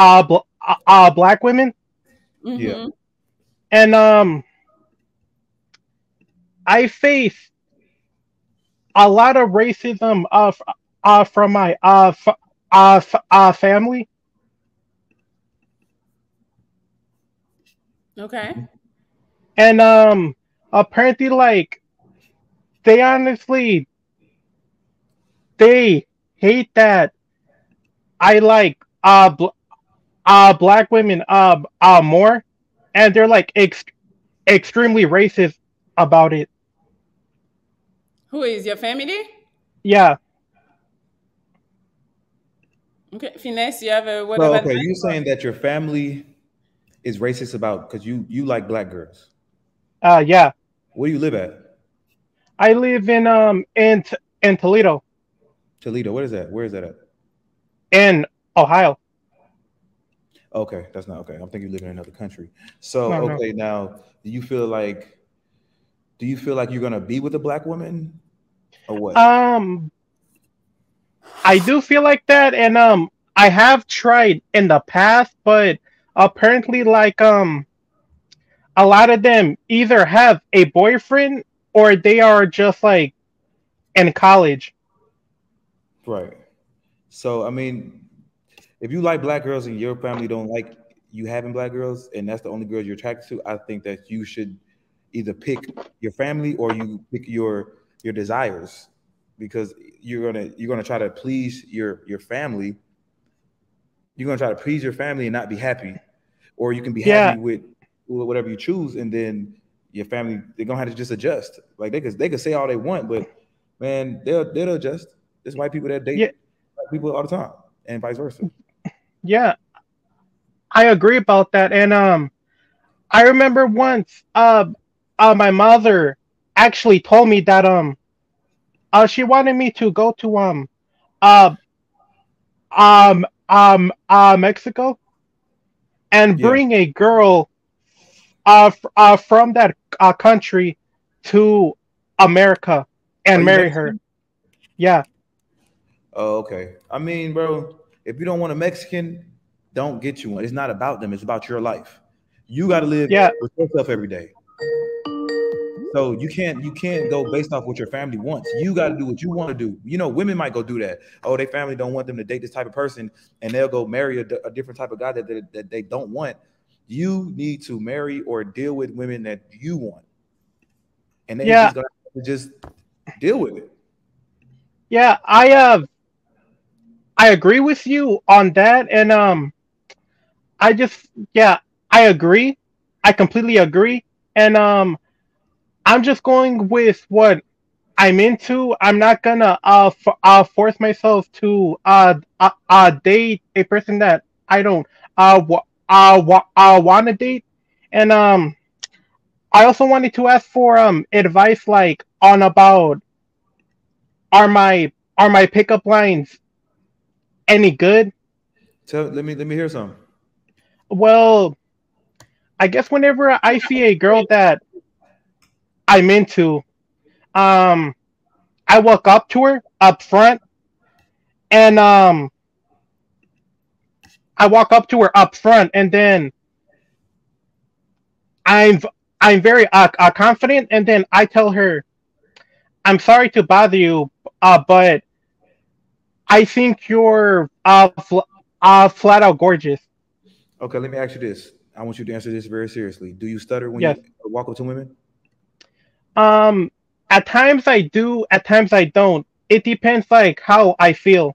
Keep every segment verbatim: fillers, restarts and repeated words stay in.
uh, bl uh, uh black women. Mm-hmm. Yeah. And um I faced a lot of racism uh, uh from my uh, f uh, f uh family. Okay. And um apparently, like, they honestly they hate that I like uh bl uh black women uh uh more, and they're like ex extremely racist about it. Who is your family? Yeah. Okay, Finesse, you have a what? Well, okay, you saying that your family is racist about because you you like black girls? Uh, yeah. Where do you live at? I live in um in in Toledo. Toledo, what is that? Where is that at? In Ohio. Okay, that's not okay. I'm thinking you live in another country. So no, okay, no. Now do you feel like do you feel like you're gonna be with a black woman or what? Um, I do feel like that, and um, I have tried in the past, but apparently, like um, a lot of them either have a boyfriend or they are just like in college. Right. So, I mean, if you like black girls and your family don't like you having black girls and that's the only girls you're attracted to, I think that you should either pick your family or you pick your your desires, because you're gonna you're gonna try to please your your family. You're gonna try to please your family and not be happy, or you can be yeah. happy with whatever you choose, and then your family, they're gonna have to just adjust. Like they could they could say all they want, but man, they'll they'll adjust. There's white people that date yeah. white people all the time, and vice versa. Yeah, I agree about that. And um, I remember once, uh, uh, my mother actually told me that um, uh, she wanted me to go to um, uh, um, um, uh, Mexico, and bring yeah. a girl, uh, uh, from that uh, country to America and Are marry her. Yeah. Oh, okay. I mean, bro, if you don't want a Mexican, don't get you one. It's not about them. It's about your life. You got to live yeah. with yourself every day. So you can't you can't go based off what your family wants. You got to do what you want to do. You know, women might go do that. Oh, their family don't want them to date this type of person, and they'll go marry a, a different type of guy that they, that they don't want. You need to marry or deal with women that you want. And then yeah. you just gotta just deal with it. Yeah, I have. Uh... I agree with you on that, and um, I just yeah, I agree, I completely agree, and um, I'm just going with what I'm into. I'm not gonna uh, f uh force myself to uh, uh uh date a person that I don't uh w uh, w uh want to date, and um, I also wanted to ask for um advice like on about are my are my pickup lines any good? Tell, let me let me hear some. Well, I guess whenever I see a girl that I'm into, um, I walk up to her up front, and um, I walk up to her up front, and then I'm I'm very uh, uh, confident, and then I tell her, "I'm sorry to bother you, uh, but." I think you're uh, fl uh, flat out gorgeous. Okay, let me ask you this. I want you to answer this very seriously. Do you stutter when yes. you walk up to women? Um, at times I do. At times I don't. It depends, like how I feel.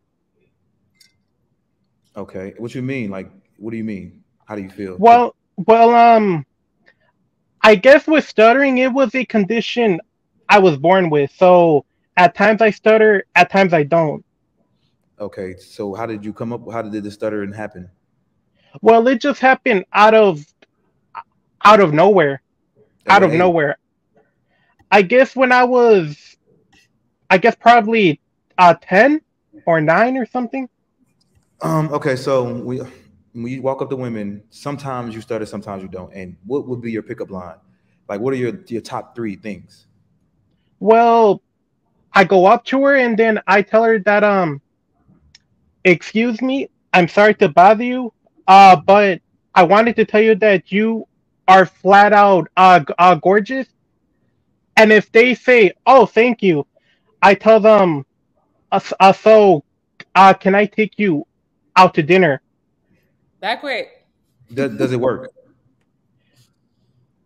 Okay, what you mean? Like, what do you mean? How do you feel? Well, well, um, I guess with stuttering, it was a condition I was born with. So at times I stutter. At times I don't. Okay, so how did you come up? How did the stuttering happen? Well, it just happened out of out of nowhere, out of nowhere. I guess when I was, I guess probably uh, ten or nine or something. Um. Okay, so we when you walk up to women, sometimes you stutter, sometimes you don't. And what would be your pickup line? Like, what are your your top three things? Well, I go up to her and then I tell her that um. excuse me, I'm sorry to bother you. Uh, but I wanted to tell you that you are flat out uh, uh, gorgeous. And if they say, oh, thank you, I tell them, uh, uh, so uh, can I take you out to dinner? That quick. Does, does it work?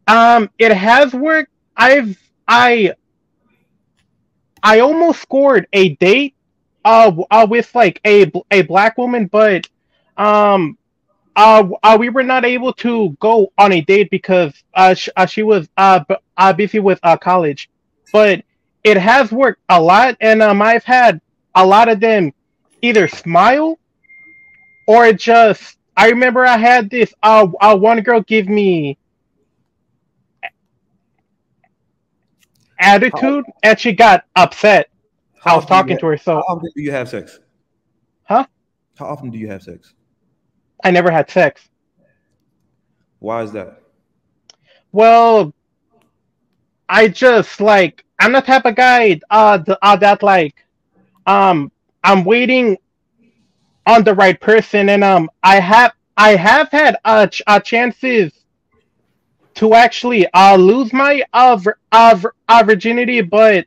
Um, it has worked. I've I I almost scored a date uh, uh with like a a black woman, but um uh, uh we were not able to go on a date because uh, sh uh she was uh, b uh busy with uh college. But it has worked a lot, and um I've had a lot of them either smile or just. I remember I had this uh, uh one girl give me attitude, how, and she got upset. I was talking to her. So how often do you have sex? Huh? How often do you have sex? I never had sex. Why is that? Well, I just like I'm the type of guy uh, uh that like um I'm waiting on the right person, and um I have I have had uh, ch uh chances to actually uh lose my uh, uh, uh virginity, but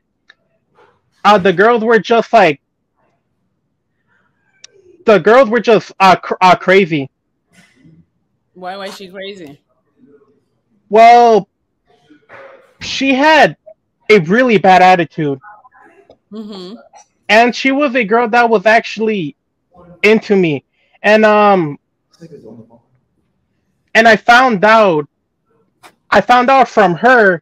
uh the girls were just like the girls were just uh, cr uh crazy. Why was she crazy? Well, she had a really bad attitude. Mm-hmm. And she was a girl that was actually into me, and um and I found out I found out from her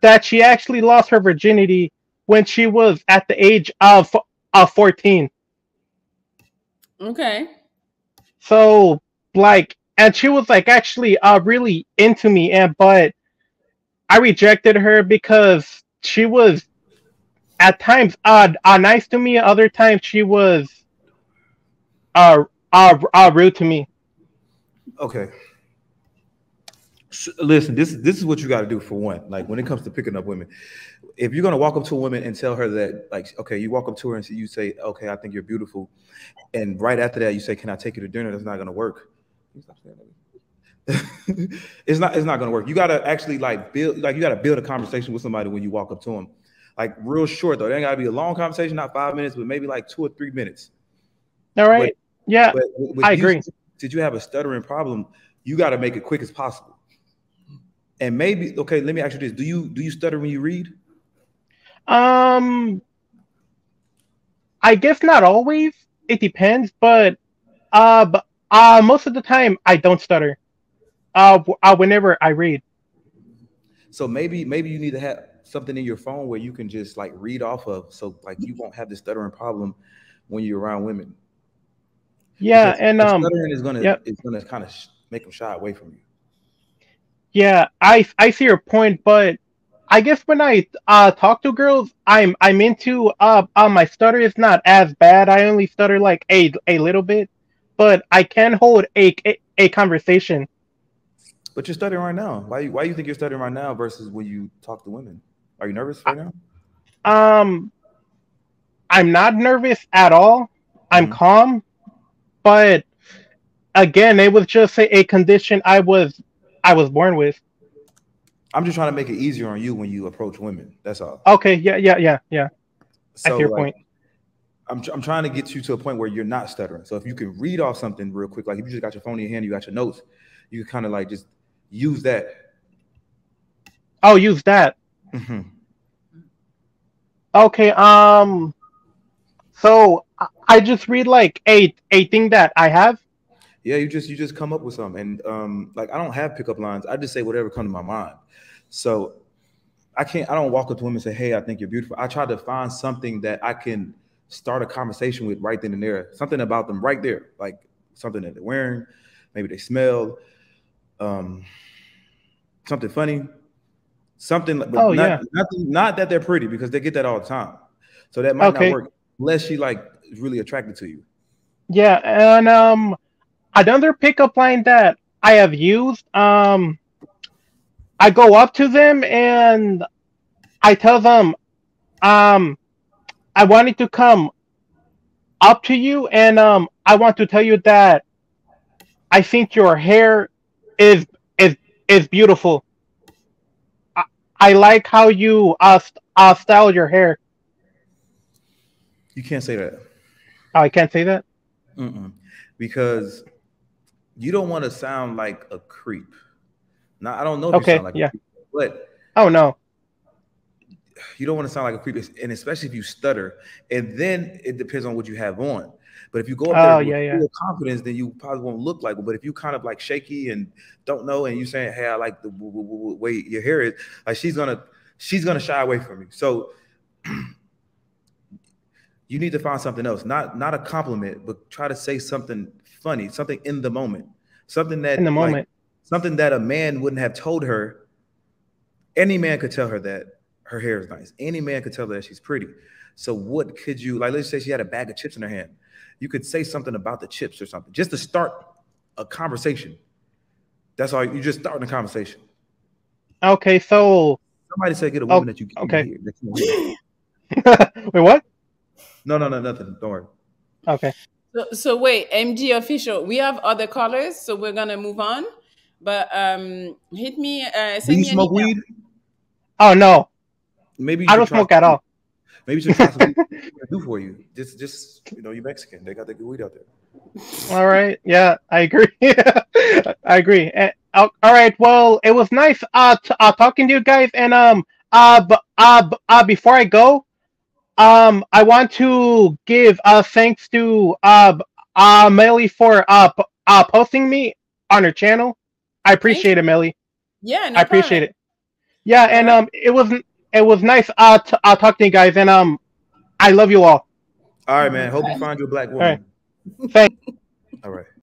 that she actually lost her virginity when she was at the age of of fourteen. Okay. So like, and she was like actually uh really into me, and but I rejected her because she was at times uh, uh nice to me, other times she was Uh, uh, uh, rude to me. Okay. So, listen, this this is what you got to do for one. Like when it comes to picking up women, if you're gonna walk up to a woman and tell her that, like, okay, you walk up to her and you say, okay, I think you're beautiful, and right after that you say, can I take you to dinner? That's not gonna work. it's not. It's not gonna work. You gotta actually like build. Like you gotta build a conversation with somebody when you walk up to them. Like real short though. It ain't gotta be a long conversation, not five minutes, but maybe like two or three minutes. All right. But, yeah, but, but I you, agree. Did you have a stuttering problem? You got to make it quick as possible. And maybe, okay, let me ask you this: Do you do you stutter when you read? Um, I guess not always. It depends, but uh, but, uh most of the time I don't stutter. Uh, uh, whenever I read. So maybe maybe you need to have something in your phone where you can just like read off of, so like you won't have the stuttering problem when you're around women. Yeah, because and um, stuttering is gonna, yep. it's gonna kind of make them shy away from you. Yeah, I I see your point, but I guess when I uh talk to girls, I'm I'm into uh, uh my stutter is not as bad. I only stutter like a a little bit, but I can hold a a, a conversation. But you're stuttering right now. Why why you think you're stuttering right now versus when you talk to women? Are you nervous right now? Um, I'm not nervous at all. I'm mm-hmm. calm. But again, it was just a, a condition I was I was born with. I'm just trying to make it easier on you when you approach women. That's all. Okay. Yeah. Yeah. Yeah. Yeah. So, that's your like, point. I'm I'm trying to get you to a point where you're not stuttering. So if you can read off something real quick, like if you just got your phone in your hand, you got your notes, you can kind of like just use that. Oh, use that. Mm-hmm. Okay. Um. So. I just read like a a thing that I have. Yeah, you just you just come up with something, and um, like I don't have pickup lines. I just say whatever comes to my mind. So I can't. I don't walk up to women and say, "Hey, I think you're beautiful." I try to find something that I can start a conversation with right then and there. Something about them right there, like something that they're wearing, maybe they smell, um, something funny, something. But oh not, yeah. Nothing, not that they're pretty, because they get that all the time. So that might okay. not work unless she like. Really attracted to you. Yeah, and um another pickup line that I have used, um I go up to them and I tell them, um I wanted to come up to you, and um I want to tell you that I think your hair is is is beautiful. I, I like how you uh, uh styled your hair. You can't say that. Oh, I can't say that? Mm-mm. Because you don't want to sound like a creep. Now, I don't know if okay, you sound like yeah. a creep, but oh no. You don't want to sound like a creep, and especially if you stutter, and then it depends on what you have on. But if you go up there oh, with yeah, yeah. full confidence, then you probably won't look like it. But if you kind of like shaky and don't know, and you saying, "Hey, I like the way your hair is," like she's gonna, she's gonna shy away from you. So you need to find something else, not not a compliment, but try to say something funny, something in the moment, something that in the moment, like, something that a man wouldn't have told her. Any man could tell her that her hair is nice. Any man could tell her that she's pretty. So what could you, like, let's say she had a bag of chips in her hand. You could say something about the chips or something, just to start a conversation. That's all. You're just starting a conversation. Okay, so somebody said get a woman oh, that you can okay. hear. Wait, what? No, no, no, nothing. Don't worry. Okay. So, so wait, M G Official, we have other callers, so we're gonna move on. But um, hit me. Uh, send Do you me smoke weed? Oh no. Maybe you I don't smoke at all. Maybe you should try something to do for you. Just, just you know, you're Mexican. They got the good weed out there. All right. Yeah, I agree. I agree. And, all right. Well, it was nice uh, t uh talking to you guys. And um uh, b uh, b uh before I go, um I want to give uh thanks to uh uh Melli for uh uh posting me on her channel. I appreciate thanks. it, Melli. Yeah, no I appreciate problem. it. Yeah, and um it wasn't. It was nice uh, t uh, talking to you guys, and um, I love you all. All right, man. Hope you find your black woman. All right. Thanks. All right.